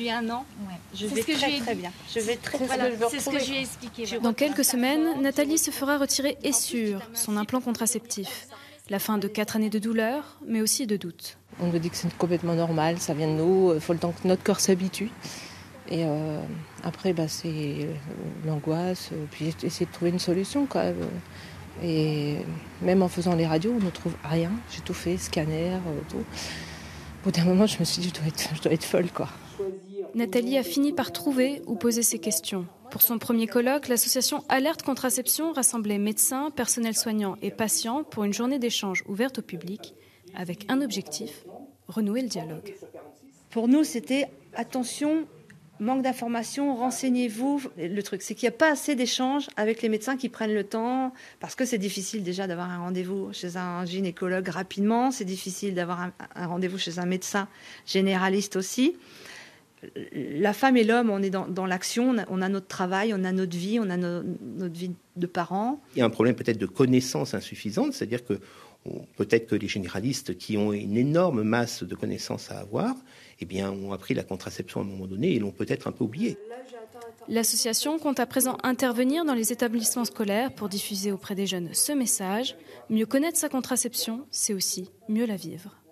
J'ai un an, ouais. C'est ce que je lui ai expliqué. Voilà. Dans quelques semaines, Nathalie se fera retirer Essure, son implant contraceptif. La fin de 4 années de douleur, mais aussi de doute. On nous dit que c'est complètement normal, ça vient de nous, il faut le temps que notre corps s'habitue. Et après, c'est l'angoisse, puis essayer de trouver une solution. Quoi. Et même en faisant les radios, on ne trouve rien. J'ai tout fait, scanner, tout. Au bout d'un moment, je me suis dit, je dois être folle, quoi. Nathalie a fini par trouver ou poser ses questions. Pour son premier colloque, l'association Alerte Contraception rassemblait médecins, personnels soignants et patients pour une journée d'échange ouverte au public, avec un objectif, renouer le dialogue. Pour nous, c'était attention, manque d'informations, renseignez-vous. Le truc, c'est qu'il n'y a pas assez d'échanges avec les médecins qui prennent le temps, parce que c'est difficile déjà d'avoir un rendez-vous chez un gynécologue rapidement, c'est difficile d'avoir un rendez-vous chez un médecin généraliste aussi. La femme et l'homme, on est dans l'action, on a notre travail, on a notre vie, on a notre vie de parents. Il y a un problème peut-être de connaissance insuffisante, c'est-à-dire que peut-être que les généralistes qui ont une énorme masse de connaissances à avoir, eh bien, ont appris la contraception à un moment donné et l'ont peut-être un peu oubliée. L'association compte à présent intervenir dans les établissements scolaires pour diffuser auprès des jeunes ce message. Mieux connaître sa contraception, c'est aussi mieux la vivre.